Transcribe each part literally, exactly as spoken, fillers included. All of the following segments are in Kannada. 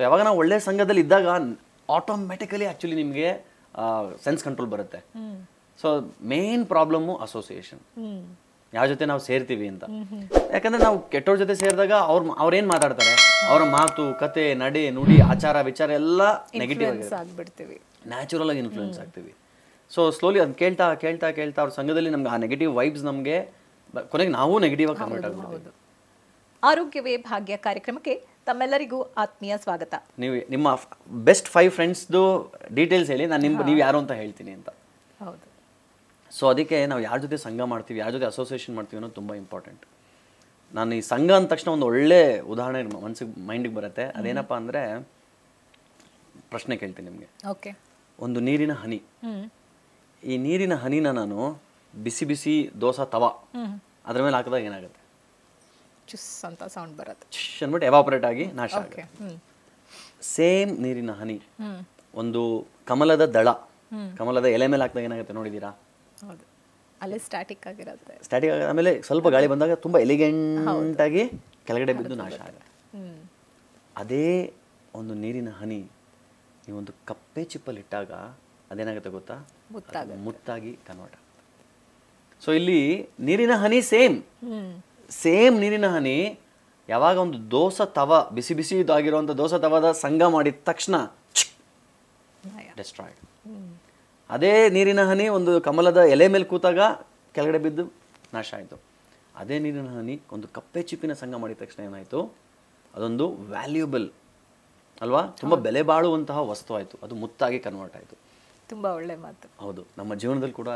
So yawaga na olle sanghadalli iddaga automatically actually nimge sense control barutte. So main problem association. ಯಾವ ಜೊತೆ ನಾವು ಸೇರ್ತೀವಿ ಅಂತ ಯಾಕಂದ್ರೆ ನಾವು ಕೆಟ್ಟೋರ್ ಜೊತೆ ಸೇರಿದಾಗ ಅವರು ಅವರು ಏನು ಮಾತಾಡ್ತಾರೆ ಅವರ ಮಾತು ಕಥೆ ನಡೆ ನುಡಿ ಆಚಾರ ವಿಚಾರ ಎಲ್ಲ ನೆಗೆಟಿವ್ ಆಗಿಬಿಡ್ತೀವಿ ನ್ಯಾಚುರಲ್ ಆಗಿ ಇನ್ಫ್ಲುಯೆನ್ಸ್ ಆಗ್ತೀವಿ ಸೋ ಸ್ಲೋಲಿ ಅದನ್ನ ಕೇಳ್ತಾ ಕೇಳ್ತಾ ಕೇಳ್ತಾ ಅವರ ಸಂಘದಲ್ಲಿ ನಮಗೆ ಆ ನೆಗೆಟಿವ್ ವೈಬ್ಸ್ ನಮಗೆ ಕೊನೆಗೆ ನಾವು ನೆಗೆಟಿವ್ ಆಗಿ ಕನ್ವರ್ಟ್ ಆಗ್ಬಿಡ್ತೀವಿ ಆರೋಗ್ಯವೇ ಭಾಗ್ಯ ಕಾರ್ಯಕ್ರಮಕ್ಕೆ ತಮ್ಮೆಲ್ಲರಿಗೂ ಆತ್ಮೀಯ ಸ್ವಾಗತ ನೀವು ನಿಮ್ಮ ಬೆಸ್ಟ್ five ಫ್ರೆಂಡ್ಸ್ ದು ಡೀಟೇಲ್ಸ್ ಹೇಳಿ ನಾನು ನಿಮ್ಮ ನೀವು ಯಾರು ಅಂತ ಹೇಳ್ತೀನಿ ಅಂತ ಹೌದು So ಅದಕ್ಕೆ ನಾವು ಯಾರ ಜೊತೆ ಸಂಘ ಮಾಡ್ತೀವಿ ಯಾರ ಜೊತೆ ಅಸೋಸಿಯೇಷನ್ ಮಾಡ್ತೀವಿ ಅನ್ನೋದು ತುಂಬ ಇಂಪಾರ್ಟೆಂಟ್ ನಾನು ಈ ಸಂಘ ಅಂದ ತಕ್ಷಣ ಒಂದು ಒಳ್ಳೆ ಉದಾಹರಣೆ ಮನಸ್ಸಿಗೆ ಮೈಂಡಿಗೆ ಬರುತ್ತೆ ಅದೇನಪ್ಪ ಅಂದರೆ ಪ್ರಶ್ನೆ ಕೇಳ್ತೀನಿ ನಿಮಗೆ ಓಕೆ ಒಂದು ನೀರಿನ ಹನಿ ಈ ನೀರಿನ ಹನಿನ ನಾನು ಬಿಸಿ ಬಿಸಿ ದೋಸೆ ತವಾ ಅದ್ರ ಮೇಲೆ ಹಾಕಿದಾಗ ಏನಾಗುತ್ತೆ ಚುಸ್ ಅಂತ ಸೌಂಡ್ ಬರುತ್ತೆ ಚುಸ್ ಅಂದ್ಬಿಟ್ಟು ಎವಾಪರೇಟ್ ಆಗಿ ನಾಶ ಆಗುತ್ತೆ ಸೇಮ್ ನೀರಿನ ಹನಿ ಒಂದು ಕಮಲದ ದಳ ಕಮಲದ ಎಲೆ ಮೇಲೆ ಹಾಕಿದಾಗ ಏನಾಗುತ್ತೆ ನೋಡಿದ್ದೀರಾ ಹೌದು ಅಲ್ಲೇ ಸ್ಟಾಟಿಕ್ ಆಗಿರುತ್ತೆ ಸ್ಟಾಟಿಕ್ ಆಗಿ ಆಮೇಲೆ ಸ್ವಲ್ಪ ಗಾಳಿ ಬಂದಾಗ ತುಂಬ ಎಲಿಗೆಂಟ್ ಆಗಿ ಕೆಳಗಡೆ ಬಿದ್ದು ನಾಶ ಆಗುತ್ತೆ ಅದೇ ಒಂದು ನೀರಿನ ಹನಿ ನೀವೊಂದು ಕಪ್ಪೆ ಚಿಪ್ಪಲ್ಲಿ ಇಟ್ಟಾಗ ಅದೇನಾಗುತ್ತೆ ಗೊತ್ತಾ ಮುತ್ತಾಗಿ ಕನ್ವರ್ಟ್ ಆಗುತ್ತೆ ಸೊ ಇಲ್ಲಿ ನೀರಿನ ಹನಿ ಸೇಮ್ ಸೇಮ್ ನೀರಿನ ಹನಿ ಯಾವಾಗ ಒಂದು ದೋಸೆ ತವ ಬಿಸಿ ಬಿಸಿ ಇದಾಗಿರುವಂಥ ದೋಸೆ ತವದ ಸಂಘ ಮಾಡಿದ ತಕ್ಷಣ ಡಿಸ್ಟ್ರಾಯ್ಡ್ ಅದೇ ನೀರಿನ ಹನಿ ಒಂದು ಕಮಲದ ಎಲೆ ಮೇಲೆ ಕೂತಾಗ ಕೆಳಗಡೆ ಬಿದ್ದು ನಾಶ ಆಯಿತು ಅದೇ ನೀರಿನ ಹನಿ ಒಂದು ಕಪ್ಪೆ ಚಿಪ್ಪಿನ ಸಂಘ ಮಾಡಿದ ತಕ್ಷಣ ಏನಾಯಿತು ಅದೊಂದು ವ್ಯಾಲ್ಯೂಬಲ್ ಅಲ್ವಾ ತುಂಬ ಬೆಲೆ ಬಾಳುವಂತಹ ವಸ್ತು ಆಯಿತು ಅದು ಮುತ್ತಾಗಿ ಕನ್ವರ್ಟ್ ಆಯಿತು ತುಂಬ ಒಳ್ಳೆ ಮಾತು ಹೌದು ನಮ್ಮ ಜೀವನದಲ್ಲಿ ಕೂಡ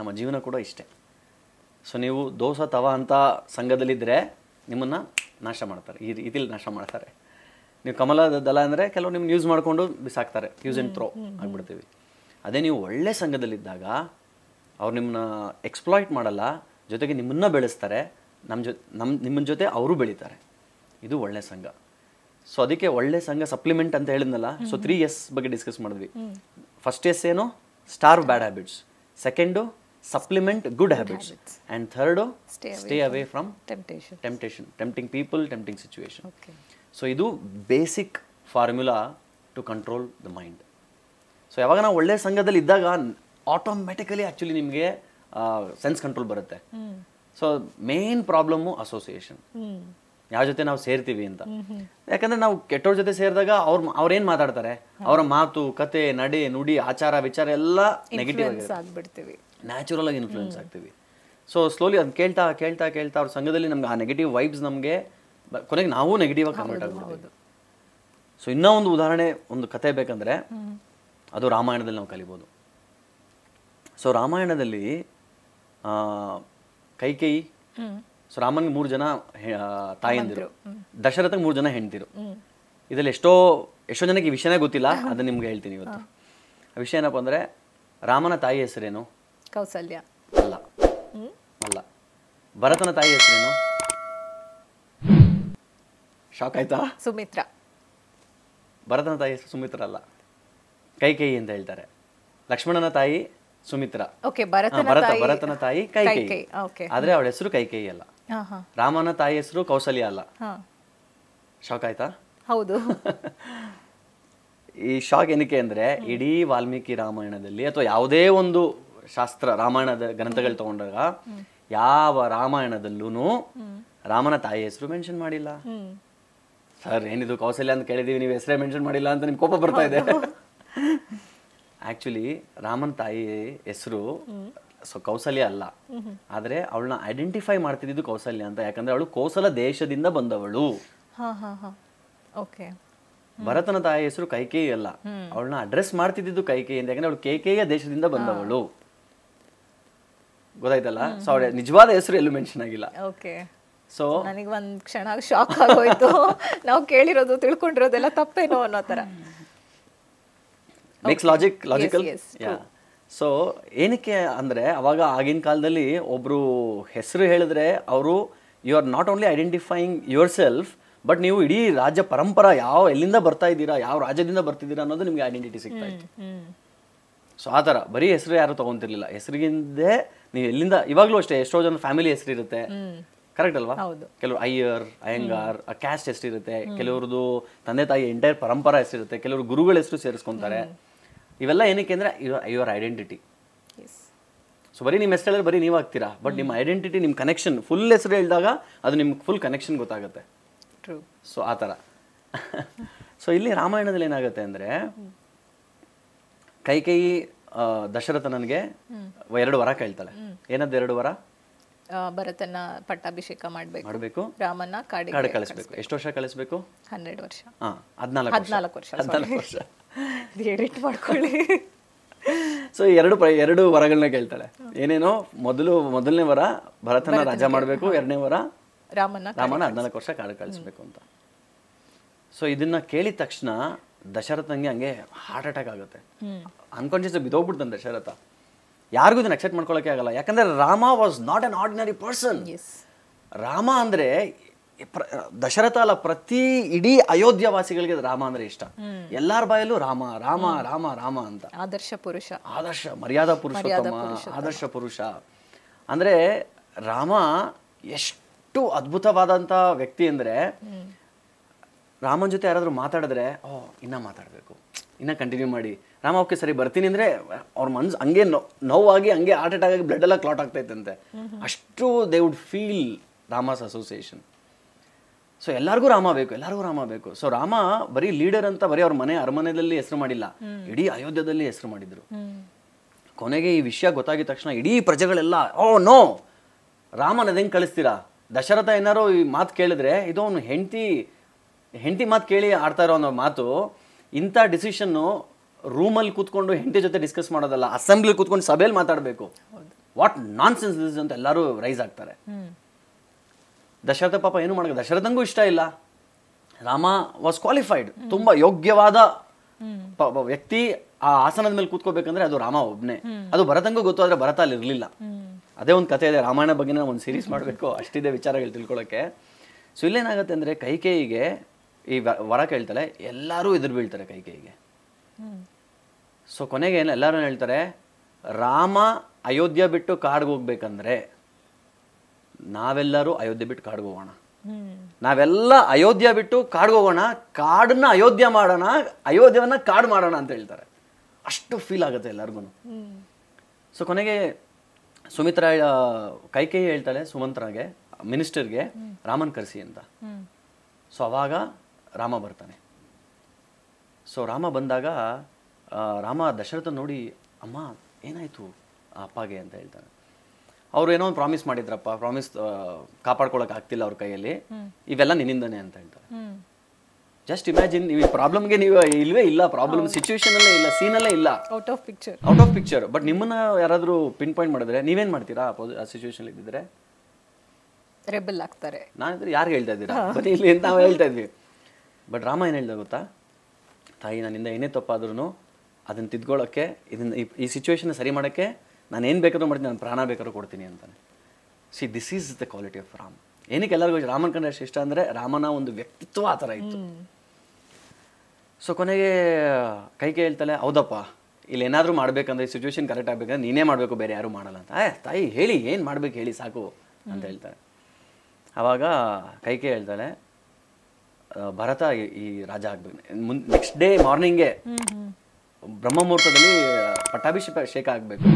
ನಮ್ಮ ಜೀವನ ಕೂಡ ಇಷ್ಟೇ ಸೊ ನೀವು ದೋಸೆ ತವ ಅಂತ ಸಂಘದಲ್ಲಿದ್ದರೆ ನಿಮ್ಮನ್ನು ನಾಶ ಮಾಡ್ತಾರೆ ಈ ರೀತಿಲಿ ನಾಶ ಮಾಡ್ತಾರೆ ನೀವು ಕಮಲದ ದಲ ಅಂದರೆ ಕೆಲವು ನಿಮ್ಗೆ ಯೂಸ್ ಮಾಡಿಕೊಂಡು ಬಿಸಾಕ್ತಾರೆ ಯೂಸ್ ಆ್ಯಂಡ್ ಥ್ರೋ ಆಗಿಬಿಡ್ತೀವಿ ಅದೇ ನೀವು ಒಳ್ಳೆ ಸಂಘದಲ್ಲಿದ್ದಾಗ ಅವ್ರು ನಿಮ್ಮನ್ನ ಎಕ್ಸ್ಪ್ಲಾಯ್ಟ್ ಮಾಡಲ್ಲ ಜೊತೆಗೆ ನಿಮ್ಮನ್ನ ಬೆಳೆಸ್ತಾರೆ ನಮ್ಮ ಜೊ ನಮ್ಮ ನಿಮ್ಮ ಜೊತೆ ಅವರು ಬೆಳೀತಾರೆ ಇದು ಒಳ್ಳೆ ಸಂಘ ಸೊ ಅದಕ್ಕೆ ಒಳ್ಳೆ ಸಂಘ ಸಪ್ಲಿಮೆಂಟ್ ಅಂತ ಹೇಳಿದ್ನಲ್ಲ ಸೊ ತ್ರೀ ಎಸ್ ಬಗ್ಗೆ ಡಿಸ್ಕಸ್ ಮಾಡಿದ್ವಿ ಫಸ್ಟ್ ಎಸ್ ಏನು star bad habits second supplement good habits and third stay away from temptation temptation tempting people tempting situation so ಇದು basic formula to control the mind so ಯಾವಾಗ ನಾವು ಒಳ್ಳೆ ಸಂಘದಲ್ಲಿ ಇದ್ದಾಗ ಆಟೋಮೆಟಿಕಲಿ ಆ್ಯಕ್ಚುಲಿ ನಿಮಗೆ ಸೆನ್ಸ್ ಕಂಟ್ರೋಲ್ ಬರುತ್ತೆ ಸೊ ಮೇನ್ ಪ್ರಾಬ್ಲಮ್ಮು ಅಸೋಸಿಯೇಷನ್ ಯಾವ ಜೊತೆ ನಾವು ಸೇರ್ತೀವಿ ಅಂತ ಯಾಕಂದರೆ ನಾವು ಕೆಟ್ಟೋರ್ ಜೊತೆ ಸೇರಿದಾಗ ಅವ್ರ ಅವ್ರೇನು ಮಾತಾಡ್ತಾರೆ ಅವರ ಮಾತು ಕತೆ ನಡೆ ನುಡಿ ಆಚಾರ ವಿಚಾರ ಎಲ್ಲ ನೆಗೆಟಿವ್ ಆಗಿಬಿಡ್ತೀವಿ ನ್ಯಾಚುರಲ್ ಆಗಿ ಇನ್ಫ್ಲುಯೆನ್ಸ್ ಆಗ್ತೀವಿ ಸೊ ಸ್ಲೋಲಿ ಅದನ್ನ ಕೇಳ್ತಾ ಕೇಳ್ತಾ ಕೇಳ್ತಾ ಅವ್ರ ಸಂಘದಲ್ಲಿ ನಮ್ಗೆ ಆ ನೆಗೆಟಿವ್ ವೈಬ್ಸ್ ನಮಗೆ ಕೊನೆಗೆ ನಾವು ನೆಗೆಟಿವ್ ಆಗಿ ಕನ್ವರ್ಟ್ ಆಗ್ಬಿಡ್ಬೋದು ಸೊ ಇನ್ನೂ ಒಂದು ಉದಾಹರಣೆ ಒಂದು ಕತೆ ಬೇಕಂದರೆ ಅದು ರಾಮಾಯಣದಲ್ಲಿ ನಾವು ಕಲಿಬೋದು ಸೊ ರಾಮಾಯಣದಲ್ಲಿ ಕೈಕೇಯಿ ಸೊ ರಾಮನ್ಗೆ ಮೂರು ಜನ ತಾಯಂದಿರು ದಶರಥಗೆ ಮೂರು ಜನ ಹೆಣ್ತಿರು ಇದರಲ್ಲಿ ಎಷ್ಟೋ ಎಷ್ಟೋ ಜನಕ್ಕೆ ಈ ವಿಷಯನೇ ಗೊತ್ತಿಲ್ಲ ಅದನ್ನು ನಿಮ್ಗೆ ಹೇಳ್ತೀನಿ ಇವತ್ತು ಆ ವಿಷಯ ಏನಪ್ಪ ಅಂದರೆ ರಾಮನ ತಾಯಿ ಹೆಸರೇನು ಕೌಸಲ್ಯ ಅಲ್ಲ ಅಲ್ಲ ಭರತನ ತಾಯಿ ಹೆಸರೇನು ಶಾಕ್ ಆಯ್ತಾ ಸುಮಿತ್ರ ಭರತನ ತಾಯಿ ಹೆಸರು ಸುಮಿತ್ರ ಅಲ್ಲ ಕೈಕೇಯಿ ಅಂತ ಹೇಳ್ತಾರೆ ಲಕ್ಷ್ಮಣನ ತಾಯಿ ಸುಮಿತ್ರ ಭರತ ಭರತನ ತಾಯಿ ಕೈಕೇಯಿ ಆದ್ರೆ ಅವಳ ಹೆಸರು ಕೈಕೇಯಿ ಅಲ್ಲ ರಾಮನ ತಾಯಿ ಹೆಸರು ಕೌಸಲ್ಯ ಅಲ್ಲ ಶಾಕ್ ಆಯ್ತಾ ಹೌದು ಈ ಶಾಕ್ ಏನಕ್ಕೆ ಅಂದ್ರೆ ಇಡೀ ವಾಲ್ಮೀಕಿ ರಾಮಾಯಣದಲ್ಲಿ ಅಥವಾ ಯಾವುದೇ ಒಂದು ಶಾಸ್ತ್ರ ರಾಮಾಯಣದ ಗ್ರಂಥಗಳು ತಗೊಂಡಾಗ ಯಾವ ರಾಮಾಯಣದಲ್ಲೂ ರಾಮನ ತಾಯಿ ಹೆಸರು ಮೆನ್ಷನ್ ಮಾಡಿಲ್ಲ ಸರ್ ಏನಿದು ಕೌಸಲ್ಯ ಅಂತ ಕೇಳಿದೀವಿ ನೀವು ಹೆಸರೇ ಮೆನ್ಷನ್ ಮಾಡಿಲ್ಲ ಅಂತ ನಿಮ್ಗೆ ಕೋಪ ಬರ್ತಾ ಇದೆ ಆಕ್ಚುಲಿ ರಾಮನ ತಾಯಿ ಹೆಸರು ಸೊ ಕೌಸಲ್ಯ ಅಲ್ಲ ಆದ್ರೆ ಅವಳನ್ನ ಐಡೆಂಟಿಫೈ ಮಾಡ್ತಿದ್ದು ಕೌಸಲ್ಯ ಅಂತ ಯಾಕಂದ್ರೆ ಅವಳು ಕೋಸಲ ದೇಶದಿಂದ ಬಂದವಳು ಭರತನ ತಾಯಿ ಹೆಸರು ಕೈಕೇಯಿ ಅಲ್ಲ ಅವಳನ್ನ ಅಡ್ರೆಸ್ ಮಾಡ್ತಿದ್ದು ಕೈಕೇಯಿ ಅಂತ ಯಾಕಂದ್ರೆ ಅವಳು ಕೈಕೇಯ ದೇಶದಿಂದ ಬಂದವಳು ಗೊತ್ತಾಯ್ತಲ್ಲ ಸೊ ಅವಳ ನಿಜವಾದ ಹೆಸರು ಎಲ್ಲೂ ಮೆನ್ಷನ್ ಆಗಿಲ್ಲ ಸೊ ನನಗೆ ಒಂದ್ ಕ್ಷಣ ಶಾಕ್ ಆಗೋಯ್ತು ನಾವು ಕೇಳಿರೋದು ತಿಳ್ಕೊಂಡಿರೋದೆಲ್ಲ ತಪ್ಪೇನೋ ಅನ್ನೋ ತರ ಮೇಕ್ಸ್ ಲಾಜಿಕ್ ಲಾಜಿಕಲ್ ಸೊ ಏನಕ್ಕೆ ಅಂದರೆ ಅವಾಗ ಆಗಿನ ಕಾಲದಲ್ಲಿ ಒಬ್ಬರು ಹೆಸರು ಹೇಳಿದ್ರೆ ಅವರು you are not only identifying yourself but ನೀವು ಇಡೀ ರಾಜ್ಯ ಪರಂಪರ ಯಾವ ಎಲ್ಲಿಂದ ಬರ್ತಾ ಇದ್ದೀರಾ ಯಾವ ರಾಜ್ಯದಿಂದ ಬರ್ತಿದ್ದೀರಾ ಅನ್ನೋದು ನಿಮಗೆ ಐಡೆಂಟಿಟಿ ಸಿಗ್ತಾ ಇತ್ತು ಸೊ ಆ ಥರ ಬರೀ ಹೆಸರು ಯಾರು ತೊಗೊತಿರ್ಲಿಲ್ಲ ಹೆಸರಿಗಿಂದೇ ನೀವು ಎಲ್ಲಿಂದ ಇವಾಗಲೂ ಅಷ್ಟೇ ಎಷ್ಟೋ ಜನ ಫ್ಯಾಮಿಲಿ ಹೆಸರಿರುತ್ತೆ Correct alva? Kelu Iyer, Iyengar, a caste esti irutte, kelavarudu tande tayi entire parampara esti irutte, kelavaru gurugal esti seriskontare. Ivella enakke andre your identity. Yes. So bari nim estella bari neevu agtira, but nim identity nim connection full esru helidaga adu nim full connection gotagutte. True. So atara. So illi ರಾಮಾಯಣದಲ್ಲಿ ಏನಾಗುತ್ತೆ ಅಂದ್ರೆ ಕೈಕೇಯಿ ದಶರಥನನಿಗೆ ಎರಡು ವರ ಕೇಳ್ತಾಳೆ. ಏನದು ಎರಡು ವರ? ಭರತನ ಪಟ್ಟಾಭಿಷೇಕ ಮಾಡಬೇಕು, ರಾಮನ ಕಾಡಿಗೆ ಕಳಿಸಬೇಕು. ಎಷ್ಟು ವರ್ಷ ಕಳಿಸಬೇಕು? ಹನ್ನೆರಡು ವರ್ಷ. ಹಾ, ಹದಿನಾಲ್ಕು ವರ್ಷ. ಹದಿನಾಲ್ಕು ವರ್ಷ ಎಡಿಟ್ ಮಾಡ್ಕೊಳ್ಳಿ. ಸೊ ಎರಡು ಎರಡು ವರಗಳನ್ನ ಕೇಳ್ತಾಳೆ. ಏನೇನೋ ಮೊದಲು ಮೊದಲನೇ ವರ ಭರತನ ರಾಜ ಮಾಡಬೇಕು, ಎರಡನೇ ವರ ರಾಮನ ರಾಮನ ಹದಿನಾಲ್ಕು ವರ್ಷ ಕಾಡಿಗೆ ಕಳಿಸಬೇಕು ಅಂತ. ಸೊ ಇದನ್ನ ಕೇಳಿದ ತಕ್ಷಣ ದಶರಥನಿಗೆ ಹಂಗೆ ಹಾರ್ಟ್ ಅಟ್ಯಾಕ್ ಆಗುತ್ತೆ. ಅನ್ಕಾನ್ಶಿಯಸ್ ಬಿದ್ದೋಗ್ಬಿಡ್ತಾನೆ ದಶರಥ. ಯಾರಿಗೂ ಇದನ್ನ ಅಕ್ಸೆಪ್ಟ್ ಮಾಡ್ಕೊಳ್ಳೋಕೆ ಆಗಲ್ಲ. ಯಾಕಂದ್ರೆ Rama was not an ordinary person. Rama ಅಂದ್ರೆ ದಶರಥ ಅಲ್ಲ, ಪ್ರತಿ ಇಡೀ ಅಯೋಧ್ಯವಾಸಿಗಳಿಗೆ ರಾಮ ಅಂದ್ರೆ ಇಷ್ಟ. ಎಲ್ಲಾರ ಬಾಯಲ್ಲೂ ರಾಮ ರಾಮ ರಾಮ ರಾಮ ಅಂತ. ಆದರ್ಶ ಪುರುಷ, ಆದರ್ಶ ಮರ್ಯಾದಾ ಪುರುಷೋತ್ತಮ, ಆದರ್ಶ ಪುರುಷ ಅಂದ್ರೆ ರಾಮ. ಎಷ್ಟು ಅದ್ಭುತವಾದಂತ ವ್ಯಕ್ತಿ ಅಂದ್ರೆ, ರಾಮನ ಜೊತೆ ಯಾರಾದರೂ ಮಾತಾಡಿದ್ರೆ ಓ ಇನ್ನೂ ಮಾತಾಡಬೇಕು, ಇನ್ನೂ ಕಂಟಿನ್ಯೂ ಮಾಡಿ, ರಾಮ ಓಕೆ ಸರಿ ಬರ್ತೀನಿ ಅಂದರೆ ಅವ್ರ ಮನ್ಸು ಹಂಗೆ ನೋವಾಗಿ ಹಂಗೆ ಹಾರ್ಟ್ ಅಟ್ಯಾಕ್ ಆಗಿ ಬ್ಲಡ್ ಎಲ್ಲ ಕ್ಲಾಟ್ ಆಗ್ತಾಯಿತ್ತಂತೆ. ಅಷ್ಟು they would feel Rama's association. So ಎಲ್ಲರಿಗೂ ರಾಮ ಬೇಕು, ಎಲ್ಲರಿಗೂ ರಾಮ ಬೇಕು. ಸೊ ರಾಮ ಬರೀ ಲೀಡರ್ ಅಂತ ಬರೀ ಅವ್ರ ಮನೆ ಅರಮನೆಯಲ್ಲಿ ಹೆಸರು ಮಾಡಿಲ್ಲ, ಇಡೀ ಅಯೋಧ್ಯದಲ್ಲಿ ಹೆಸರು ಮಾಡಿದ್ರು. ಕೊನೆಗೆ ಈ ವಿಷಯ ಗೊತ್ತಾಗಿದ ತಕ್ಷಣ ಇಡೀ ಪ್ರಜೆಗಳೆಲ್ಲ ಓ ನೋ, ರಾಮನ ಅದೇನು ಕಳಿಸ್ತೀರಾ, ದಶರಥ ಏನಾರು ಈ ಮಾತು ಕೇಳಿದ್ರೆ ಇದು ಅವನು ಹೆಂಡತಿ ಹೆಂಡತಿ ಮಾತು ಕೇಳಿ ಆಡ್ತಾ ಇರೋ ಅನ್ನೋ ಮಾತು. ಇಂಥ ಡಿಸಿಷನ್ನು ರೂಮಲ್ಲಿ ಕೂತ್ಕೊಂಡು ಹೆಂಡತಿ ಜೊತೆ ಡಿಸ್ಕಸ್ ಮಾಡೋದಲ್ಲ, ಅಸೆಂಬ್ಲಿ ಕೂತ್ಕೊಂಡು ಸಭೆಯಲ್ಲಿ ಮಾತಾಡಬೇಕು. ವಾಟ್ ನಾನ್ ಸೆನ್ಸ್ ದಿಸ್ ಅಂತ ಎಲ್ಲರೂ ರೈಸ್ ಆಗ್ತಾರೆ. ದಶರಥ ಪಾಪ ಏನು ಮಾಡೋದು, ದಶರಥಂಗೂ ಇಷ್ಟ ಇಲ್ಲ. ರಾಮ ವಾಸ್ ಕ್ವಾಲಿಫೈಡ್, ತುಂಬ ಯೋಗ್ಯವಾದ ವ್ಯಕ್ತಿ ಆ ಆಸನದ ಮೇಲೆ ಕೂತ್ಕೋಬೇಕಂದ್ರೆ ಅದು ರಾಮ ಒಬ್ಬನೇ. ಅದು ಭರತಂಗೂ ಗೊತ್ತು, ಆದರೆ ಭರತ ಅಲ್ಲಿ ಇರಲಿಲ್ಲ. ಅದೇ ಒಂದು ಕಥೆ ಇದೆ, ರಾಮಾಯಣ ಬಗ್ಗೆ ನಾವು ಒಂದು ಸೀರೀಸ್ ಮಾಡಬೇಕು, ಅಷ್ಟಿದೆ ವಿಚಾರಗಳು ತಿಳ್ಕೊಳ್ಳೋಕ್ಕೆ. ಸೊ ಇಲ್ಲೇನಾಗುತ್ತೆ ಅಂದರೆ ಕೈಕೇಯಿಗೆ ಈ ವರ ಕೇಳ್ತಾಳೆ, ಎಲ್ಲರೂ ಎದುರು ಬೀಳ್ತಾರೆ ಕೈಕೇಯಿಗೆ. ಸೊ ಕೊನೆಗೆ ಏನು ಎಲ್ಲರೂ ಹೇಳ್ತಾರೆ, ರಾಮ ಅಯೋಧ್ಯ ಬಿಟ್ಟು ಕಾಡ್ಗೆ ಹೋಗ್ಬೇಕಂದ್ರೆ ನಾವೆಲ್ಲರೂ ಅಯೋಧ್ಯೆ ಬಿಟ್ಟು ಕಾಡ್ಗೆ ಹೋಗೋಣ, ನಾವೆಲ್ಲ ಅಯೋಧ್ಯ ಬಿಟ್ಟು ಕಾಡ್ಗೆ ಹೋಗೋಣ, ಕಾಡನ್ನ ಅಯೋಧ್ಯ ಮಾಡೋಣ, ಅಯೋಧ್ಯವನ್ನು ಕಾಡು ಮಾಡೋಣ ಅಂತ ಹೇಳ್ತಾರೆ. ಅಷ್ಟು ಫೀಲ್ ಆಗುತ್ತೆ ಎಲ್ಲರಿಗೂ. ಸೊ ಕೊನೆಗೆ ಸುಮಿತ್ರಾ ಕೈಕೇಯಿ ಹೇಳ್ತಾಳೆ ಸುಮಂತ್ರಾಗೆ, ಮಿನಿಸ್ಟರ್ಗೆ, ರಾಮನ್ ಕರೆಸಿ ಅಂತ. ಸೊ ಅವಾಗ ರಾಮ ಬರ್ತಾನೆ. ಸೊ ರಾಮ ಬಂದಾಗ ರಾಮ ದಶರಥ ನೋಡಿ ಅಮ್ಮ ಏನಾಯಿತು ಅಪ್ಪಗೆ ಅಂತ ಹೇಳ್ತಾನೆ. ಅವರು ಏನೋ ಒಂದು ಪ್ರಾಮಿಸ್ ಮಾಡಿದ್ರಪ್ಪ, ಪ್ರಾಮಿಸ್ ಕಾಪಾಡ್ಕೊಳಕ್ಕೆ ಆಗ್ತಿಲ್ಲ ಅವ್ರ ಕೈಯಲ್ಲಿ, ಇವೆಲ್ಲ ನಿನ್ನಿಂದನೇ ಅಂತ ಹೇಳ್ತಾರೆ. ಜಸ್ಟ್ ಇಮ್ಯಾಜಿನ್, ನೀವು ಈ ಪ್ರಾಬ್ಲಮ್ಗೆ ನೀವು ಇಲ್ವೇ ಇಲ್ಲ, ಪ್ರಾಬ್ಲಮ್ ಸಿಚುವೇಶನಲ್ಲೇ ಇಲ್ಲ, ಸೀನಲ್ಲೇ ಇಲ್ಲ, out of picture, out of picture. But ನಿಮ್ಮನ್ನ ಯಾರಾದರೂ ಪಿನ್ ಪಾಯಿಂಟ್ ಮಾಡಿದ್ರೆ ನೀವೇನು ಮಾಡ್ತೀರಾ ಆ ಸಿಚುವೇಶನ್ ಇದ್ದಿದ್ರೆ? ರೆಬೆಲ್ ಆಗ್ತಾರೆ. ನಾನಿದ್ರೆ ಯಾರು ಹೇಳ್ತಾ ಇದ್ದೀರಾ ಬನ್ನಿ ಇಲ್ಲಿ ಅಂತ ನಾವು ಹೇಳ್ತಾ ಇದ್ವಿ. ಬಟ್ ರಾಮ ಏನು ಹೇಳ್ದೆ ಗೊತ್ತಾ, ತಾಯಿ ನನ್ನಿಂದ ಏನೇ ತಪ್ಪಾದ್ರೂ ಅದನ್ನು ತಿದ್ಕೊಳ್ಳೋಕ್ಕೆ, ಇದನ್ನ ಈ ಸಿಚುವೇಶನ್ ಸರಿ ಮಾಡೋಕ್ಕೆ ನಾನು ಏನು ಬೇಕಾದ್ರೂ ಮಾಡ್ತೀನಿ, ನಾನು ಪ್ರಾಣ ಬೇಕಾದ್ರೂ ಕೊಡ್ತೀನಿ ಅಂತಾನೆ. See this is the quality of Ram. ಏನಕ್ಕೆ ಎಲ್ಲರಿಗೂ ರಾಮನ ಕಂಡ್ರೆ ಅಷ್ಟು ಇಷ್ಟ ಅಂದರೆ ರಾಮನ ಒಂದು ವ್ಯಕ್ತಿತ್ವ ಆ ಥರ ಇತ್ತು. ಸೊ ಕೊನೆಗೆ ಕೈಗೆ ಹೇಳ್ತಾಳೆ, ಹೌದಪ್ಪ ಇಲ್ಲಿ ಏನಾದರೂ ಮಾಡಬೇಕಂದ್ರೆ, ಈ ಸಿಚುವೇಶನ್ ಕರೆಕ್ಟ್ ಆಗಬೇಕಂದ್ರೆ ನೀನೇ ಮಾಡಬೇಕು, ಬೇರೆ ಯಾರೂ ಮಾಡಲ್ಲ ಅಂತ. ಆಯ್ ತಾಯಿ ಹೇಳಿ ಏನು ಮಾಡಬೇಕು ಹೇಳಿ ಸಾಕು ಅಂತ ಹೇಳ್ತಾರೆ. ಆವಾಗ ಕೈಕೇಯಿ ಹೇಳ್ತಾಳೆ, ಭರತ ಈ ರಾಜ ಆಗ್ಬೇಕು. ನೆಕ್ಸ್ಟ್ ಡೇ ಮಾರ್ನಿಂಗೇ ಬ್ರಹ್ಮ ಮುಹೂರ್ತದಲ್ಲಿ ಪಟ್ಟಾಭಿಷೇಕ ಆಗಬೇಕು,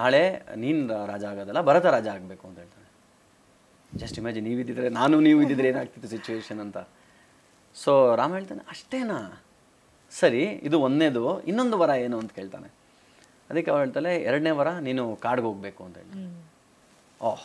ನಾಳೆ ನೀನು ರಾಜ ಆಗೋದಲ್ಲ ಭರತ ರಾಜ ಆಗಬೇಕು ಅಂತ ಹೇಳ್ತಾಳೆ. ಜಸ್ಟ್ ಇಮ್ಯಾಜಿನ್, ನೀವಿದ್ದಿದ್ರೆ ನಾನು ನೀವು ಇದ್ದಿದ್ರೆ ಏನಾಗ್ತಿತ್ತು ಸಿಚುವೇಶನ್ ಅಂತ. ಸೊ ರಾಮ ಹೇಳ್ತಾನೆ, ಅಷ್ಟೇನಾ, ಸರಿ ಇದು ಒಂದೇದು, ಇನ್ನೊಂದು ವರ ಏನು ಅಂತ ಕೇಳ್ತಾನೆ. ಅದಕ್ಕೆ ಅವಳು ಹೇಳ್ತಾಳೆ, ಎರಡನೇ ವರ ನೀನು ಕಾಡ್ಗೆ ಹೋಗ್ಬೇಕು ಅಂತ ಹೇಳ್ತಾನೆ. ಓಹ್,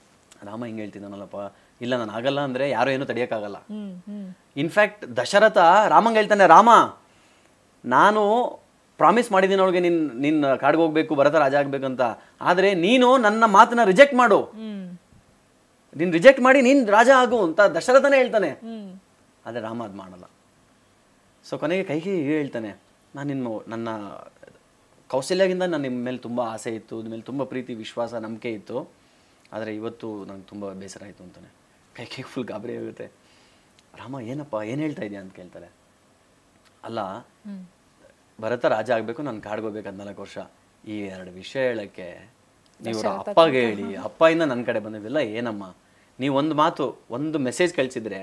ರಾಮ ಹಿಂಗೆ ಹೇಳ್ತಿದ್ದಾನಲ್ಲಪ್ಪ, ಇಲ್ಲ ನಾನು ಆಗಲ್ಲ ಅಂದರೆ ಯಾರೋ ಏನೂ ತಡೆಯೋಕ್ಕಾಗಲ್ಲ. ಇನ್ಫ್ಯಾಕ್ಟ್ ದಶರಥ ರಾಮಂಗೆ ಹೇಳ್ತಾನೆ, ರಾಮ ನಾನು ಪ್ರಾಮಿಸ್ ಮಾಡಿದ್ದೀನಿ ಅವಳಿಗೆ ನಿನ್ನ ನಿನ್ನ ಕಾಡ್ಗೆ ಹೋಗ್ಬೇಕು, ಭರತ ರಾಜ ಆಗಬೇಕು ಅಂತ, ಆದರೆ ನೀನು ನನ್ನ ಮಾತನ್ನ ರಿಜೆಕ್ಟ್ ಮಾಡು, ನೀನು ರಿಜೆಕ್ಟ್ ಮಾಡಿ ನೀನು ರಾಜ ಆಗು ಅಂತ ದಶರಥನೇ ಹೇಳ್ತಾನೆ. ಆದರೆ ರಾಮ ಅದು ಮಾಡಲ್ಲ. ಸೊ ಕೊನೆಗೆ ಕೈಕೇಯಿ ಹೇಳ್ತಾನೆ, ನಾನು ನಿಮ್ಮ ನನ್ನ ಕೌಶಲ್ಯದಿಂದ ನಾನು ನಿಮ್ಮ ಮೇಲೆ ತುಂಬ ಆಸೆ ಇತ್ತು, ನಿಮ್ಮ ಮೇಲೆ ತುಂಬ ಪ್ರೀತಿ ವಿಶ್ವಾಸ ನಂಬಿಕೆ ಇತ್ತು, ಆದರೆ ಇವತ್ತು ನನಗೆ ತುಂಬ ಬೇಸರ ಆಯಿತು ಅಂತಾನೆ. ಕೈಕೇಯಿಗೆ ಫುಲ್ ಗಾಬರಿ ಆಗುತ್ತೆ. ರಾಮ ಏನಪ್ಪ ಏನು ಹೇಳ್ತಾ ಇದೆಯಾ ಅಂತ ಕೇಳ್ತಾರೆ. ಅಲ್ಲ ಭರತ ರಾಜ ಆಗಬೇಕು, ನಾನು ಕಾಡ್ಗೋಬೇಕು ಹದಿನಾಲ್ಕು ವರ್ಷ, ಈ ಎರಡು ವಿಷಯ ಹೇಳೋಕ್ಕೆ ನೀವು ಅಪ್ಪಗೆ ಹೇಳಿ, ಅಪ್ಪ ಇಂದ ನನ್ನ ಕಡೆ ಬಂದಿದ್ದಿಲ್ಲ ಏನಮ್ಮ, ನೀವು ಒಂದು ಮಾತು ಒಂದು ಮೆಸೇಜ್ ಕಳಿಸಿದ್ರೆ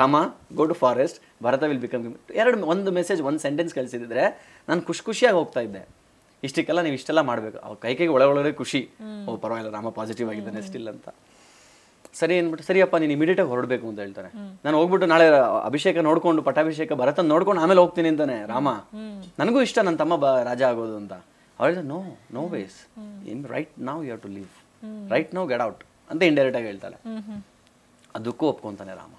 Rama go to forest, Bharata will become, ಎರಡು ಒಂದು ಮೆಸೇಜ್ ಒಂದು ಸೆಂಟೆನ್ಸ್ ಕಳಿಸಿದ್ರೆ ನಾನು ಖುಷಿ ಖುಷಿಯಾಗಿ ಹೋಗ್ತಾ ಇದ್ದೆ. ಇಷ್ಟಕ್ಕೆಲ್ಲ ನೀವು ಇಷ್ಟೆಲ್ಲ ಮಾಡಬೇಕು. ಅವ್ರ ಕೈ ಕೈಗೆ ಒಳಗೊಳಗೆ ಖುಷಿ, ಓ ಪರವಾಗಿಲ್ಲ ರಾಮ ಪಾಸಿಟಿವ್ ಆಗಿದ್ದಾನೆ ಸ್ಟಿಲ್ ಅಂತ. ಸರಿ ಅಂದ್ಬಿಟ್ಟು ಸರಿಯಪ್ಪ ನೀನು ಇಮಿಡಿಯೇಟಾಗಿ ಹೊರಡಬೇಕು ಅಂತ ಹೇಳ್ತಾನೆ. ನಾನು ಹೋಗ್ಬಿಟ್ಟು ನಾಳೆ ಅಭಿಷೇಕ ನೋಡ್ಕೊಂಡು ಪಟ್ಟಾಭಿಷೇಕ ಭರತ ನೋಡ್ಕೊಂಡು ಆಮೇಲೆ ಹೋಗ್ತೀನಿ ಅಂತಾನೆ ರಾಮ. ನನಗೂ ಇಷ್ಟ ನನ್ನ ತಮ್ಮ ರಾಜ ಆಗೋದು ಅಂತ. ಅವಳಿದ no no ways in right now you have to leave, right now get out ಅಂತ ಇಂಡೈರೆಕ್ಟಾಗಿ ಹೇಳ್ತಾಳೆ. ಅದಕ್ಕೂ ಒಪ್ಕೊಂತಾನೆ ರಾಮ.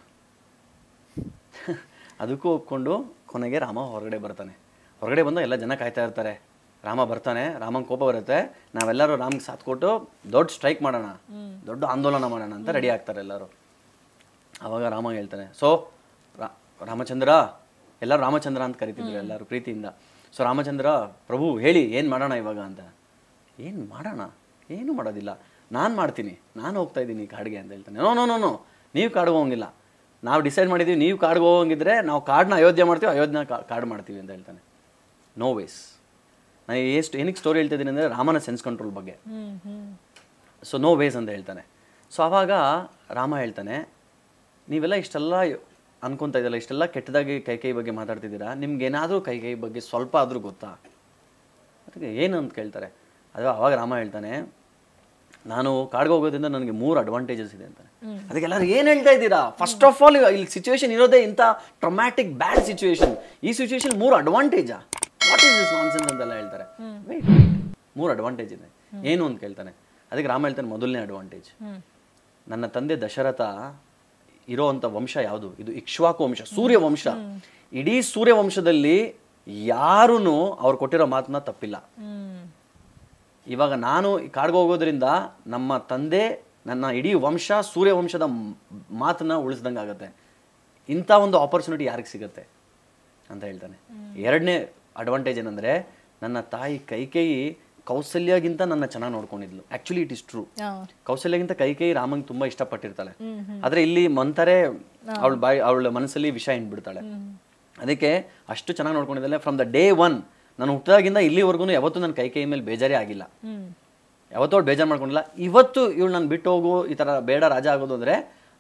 ಅದಕ್ಕೂ ಒಪ್ಕೊಂಡು ಕೊನೆಗೆ ರಾಮ ಹೊರಗಡೆ ಬರ್ತಾನೆ. ಹೊರಗಡೆ ಬಂದು ಎಲ್ಲ ಜನ ಕಾಯ್ತಾ ಇರ್ತಾರೆ, ರಾಮ ಬರ್ತಾನೆ. ರಾಮನ ಕೋಪ ಬರುತ್ತೆ, ನಾವೆಲ್ಲರೂ ರಾಮ್ಗೆ ಸಾಥ್ ಕೊಟ್ಟು ದೊಡ್ಡ ಸ್ಟ್ರೈಕ್ ಮಾಡೋಣ, ದೊಡ್ಡ ಆಂದೋಲನ ಮಾಡೋಣ ಅಂತ ರೆಡಿ ಆಗ್ತಾರೆ ಎಲ್ಲರೂ. ಆವಾಗ ರಾಮ ಹೇಳ್ತಾನೆ, ಸೊ ರಾಮಚಂದ್ರ, ಎಲ್ಲರೂ ರಾಮಚಂದ್ರ ಅಂತ ಕರಿತಿದ್ರು ಎಲ್ಲರೂ ಪ್ರೀತಿಯಿಂದ. ಸೊ ರಾಮಚಂದ್ರ ಪ್ರಭು ಹೇಳಿ ಏನು ಮಾಡೋಣ ಇವಾಗ ಅಂತ. ಏನು ಮಾಡೋಣ, ಏನೂ ಮಾಡೋದಿಲ್ಲ, ನಾನು ಮಾಡ್ತೀನಿ, ನಾನು ಹೋಗ್ತಾ ಇದ್ದೀನಿ ಕಾಡಿಗೆ ಅಂತ ಹೇಳ್ತಾನೆ. ನೋ ನೋ ನೋ ನೋ ನೀವು ಕಾಡಿಗೆ ಹೋಗಂಗಿಲ್ಲ, ನಾವು ಡಿಸೈಡ್ ಮಾಡಿದ್ದೀವಿ, ನೀವು ಕಾಡಿಗೆ ಹೋಗಂಗಿದ್ರೆ ನಾವು ಕಾಡನ್ನ ಅಯೋಧ್ಯೆ ಮಾಡ್ತೀವಿ, ಅಯೋಧ್ಯೆ ಕಾಡು ಮಾಡ್ತೀವಿ ಅಂತ ಹೇಳ್ತಾನೆ. No ways. ನಾನು ಎಷ್ಟು ಏನಕ್ಕೆ ಸ್ಟೋರಿ ಹೇಳ್ತಿದ್ದೀನಿ ಅಂದರೆ ರಾಮನ ಸೆನ್ಸ್ ಕಂಟ್ರೋಲ್ ಬಗ್ಗೆ. ಸೊ ನೋ ವೇಸ್ ಅಂತ ಹೇಳ್ತಾನೆ. ಸೊ ಆವಾಗ ರಾಮ ಹೇಳ್ತಾನೆ, ನೀವೆಲ್ಲ ಇಷ್ಟೆಲ್ಲ ಅನ್ಕೊತಾ ಇದ್ದಲ್ಲ, ಇಷ್ಟೆಲ್ಲ ಕೆಟ್ಟದಾಗಿ ಕೈಕೇಯಿ ಬಗ್ಗೆ ಮಾತಾಡ್ತಿದ್ದೀರಾ, ನಿಮ್ಗೇನಾದರೂ ಕೈಕೇಯಿ ಬಗ್ಗೆ ಸ್ವಲ್ಪ ಆದರೂ ಗೊತ್ತಾ ಅದಕ್ಕೆ ಏನು ಅಂತ ಕೇಳ್ತಾರೆ. ಅದು ಆವಾಗ ರಾಮ ಹೇಳ್ತಾನೆ, ನಾನು ಕಾಡ್ಗೆ ಹೋಗೋದ್ರಿಂದ ನನಗೆ ಮೂರು ಅಡ್ವಾಂಟೇಜಸ್ ಇದೆ ಅಂತಾನೆ. ಅದಕ್ಕೆಲ್ಲರೂ ಏನು ಹೇಳ್ತಾ ಇದ್ದೀರಾ, ಫಸ್ಟ್ ಆಫ್ ಆಲ್ ಇಲ್ಲಿ ಸಿಚುವೇಶನ್ ಇರೋದೇ ಇಂಥ ಟ್ರಮ್ಯಾಟಿಕ್ ಬ್ಯಾಡ್ ಸಿಚುವೇಶನ್, ಈ ಸಿಚುವೇಶನ್ ಮೂರು ಅಡ್ವಾಂಟೇಜಾ, ವಾಟ್ ಈಸ್ ದಿಸ್ ನಾನ್ಸೆನ್ಸ್ ಅಂತೆಲ್ಲ ಹೇಳ್ತಾರೆ. ವೇಟ್, ಮೂರು ಅಡ್ವಾಂಟೇಜ್ ಇದೆ ಏನು ಅಂತ ಕೇಳ್ತಾನೆ. ಅದಕ್ಕೆ ರಾಮ ಹೇಳ್ತಾನೆ, ಮೊದಲನೇ ಅಡ್ವಾಂಟೇಜ್ ನನ್ನ ತಂದೆ ದಶರಥ ಇರೋವಂಥ ವಂಶ ಯಾವುದು, ಇದು ಇಕ್ಷ್ವಾಕು ವಂಶ, ಸೂರ್ಯವಂಶ. ಇಡೀ ಸೂರ್ಯವಂಶದಲ್ಲಿ ಯಾರೂ ಅವ್ರು ಕೊಟ್ಟಿರೋ ಮಾತನ್ನ ತಪ್ಪಿಲ್ಲ. ಇವಾಗ ನಾನು ಕಾಡ್ಗೆ ಹೋಗೋದ್ರಿಂದ ನಮ್ಮ ತಂದೆ ನನ್ನ ಇಡೀ ವಂಶ ಸೂರ್ಯವಂಶದ ಮಾತನ್ನ ಉಳಿಸ್ದಂಗೆ ಆಗುತ್ತೆ. ಇಂಥ ಒಂದು ಆಪರ್ಚುನಿಟಿ ಯಾರಿಗೆ ಸಿಗುತ್ತೆ ಅಂತ ಹೇಳ್ತಾನೆ. ಎರಡನೇ ಅಡ್ವಾಂಟೇಜ್ ಏನಂದರೆ ನನ್ನ ತಾಯಿ ಕೈಕೇಯಿ ಕೌಸಲ್ಯಗಿಂತ ನನ್ನ ಚೆನ್ನಾಗಿ ನೋಡ್ಕೊಂಡಿದ್ಲು. ಆಕ್ಚುಲಿ ಇಟ್ ಇಸ್ ಟ್ರೂ, ಕೌಸಲ್ಯಗಿಂತ ಕೈಕೇಯಿ ರಾಮಂಗೆ ತುಂಬಾ ಇಷ್ಟಪಟ್ಟಿರ್ತಾಳೆ. ಆದರೆ ಇಲ್ಲಿ ಮಂಥರೆ ಅವಳ ಬಾಯಿ ಅವಳ ಮನಸ್ಸಲ್ಲಿ ವಿಷ ಹಿಂಡ್ಬಿಡ್ತಾಳೆ. ಅದಕ್ಕೆ ಅಷ್ಟು ಚೆನ್ನಾಗಿ ನೋಡ್ಕೊಂಡಿದ್ದಾಳೆ. ಫ್ರಮ್ ದ ಡೇ ಒನ್, ನಾನು ಹುಟ್ಟಿದಾಗಿಂದ ಇಲ್ಲಿವರೆಗೂ ಯಾವತ್ತೂ ನನ್ನ ಕೈಕೇಯಿ ಮೇಲೆ ಬೇಜಾರೇ ಆಗಿಲ್ಲ, ಯಾವತ್ತೂ ಅವ್ಳು ಬೇಜಾರು ಮಾಡ್ಕೊಂಡಿಲ್ಲ. ಇವತ್ತು ಇವಳು ನಾನು ಬಿಟ್ಟು ಹೋಗು ಈ ಥರ ಬೇಡ ರಾಜ ಆಗೋದು ಅಂದರೆ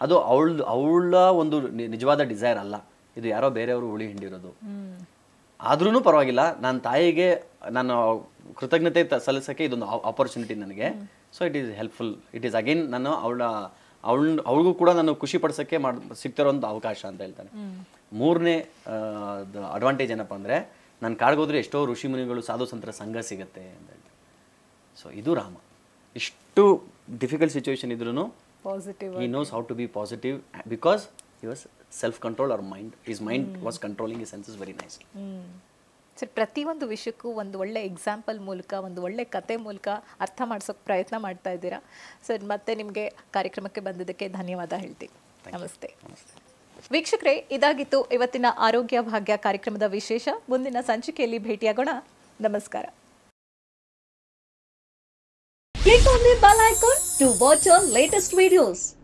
ಅದು ಅವಳದು ಅವಳ ಒಂದು ನಿಜವಾದ ಡಿಸೈರ್ ಅಲ್ಲ, ಇದು ಯಾರೋ ಬೇರೆಯವರು ಉಳಿ ಹಿಂಡಿರೋದು. ಆದ್ರೂ ಪರವಾಗಿಲ್ಲ, ನನ್ನ ತಾಯಿಗೆ ನಾನು ಕೃತಜ್ಞತೆ ಸಲ್ಲಿಸೋಕ್ಕೆ ಇದೊಂದು ಆಪರ್ಚುನಿಟಿ ನನಗೆ. So it is helpful, it is again ನಾನು ಅವಳ ಅವಳ ಅವಳಿಗೂ ಕೂಡ ನಾನು ಖುಷಿ ಪಡಿಸೋಕ್ಕೆ ಮಾಡಿ ಸಿಗ್ತಿರೋಂಥ ಅವಕಾಶ ಅಂತ ಹೇಳ್ತಾನೆ. ಮೂರನೇ ಅಡ್ವಾಂಟೇಜ್ ಏನಪ್ಪ ಅಂದರೆ ನಾನು ಕಾಡ್ಗೋದ್ರೆ ಎಷ್ಟೋ ಋಷಿ ಮುನಿಗಳು ಸಾಧು ಸಂತರ ಸಂಘ ಸಿಗುತ್ತೆ ಅಂತ ಹೇಳ್ತಾರೆ. ಸೊ ಇದು ರಾಮ, ಇಷ್ಟು ಡಿಫಿಕಲ್ಟ್ ಸಿಚುವೇಶನ್ ಇದ್ರೂ positive, he knows how to be positive because he was self control our mind, his mind was controlling his senses very nicely. Sir, ಪ್ರತಿಯೊಂದು ವಿಷಯಕ್ಕೂ ಒಂದು ಒಳ್ಳೆ ಎಕ್ಸಾಂಪಲ್ ಮೂಲಕ ಒಂದು ಒಳ್ಳೆ ಕತೆ ಮೂಲಕ ಅರ್ಥ ಮಾಡಿಸೋಕ್ಕೆ ಪ್ರಯತ್ನ ಮಾಡ್ತಾ ಇದ್ದೀರಾ ಸರ್. ಮತ್ತೆ ನಿಮಗೆ ಕಾರ್ಯಕ್ರಮಕ್ಕೆ ಬಂದಿದ್ದಕ್ಕೆ ಧನ್ಯವಾದ ಹೇಳ್ತೀನಿ. ನಮಸ್ತೆ. ವೀಕ್ಷಕರೇ, ಇದಾಗಿತ್ತು ಇವತ್ತಿನ ಆರೋಗ್ಯ ಭಾಗ್ಯ ಕಾರ್ಯಕ್ರಮದ ವಿಶೇಷ. ಮುಂದಿನ ಸಂಚಿಕೆಯಲ್ಲಿ ಭೇಟಿಯಾಗೋಣ. ನಮಸ್ಕಾರ. Click on the bell icon to watch our latest videos.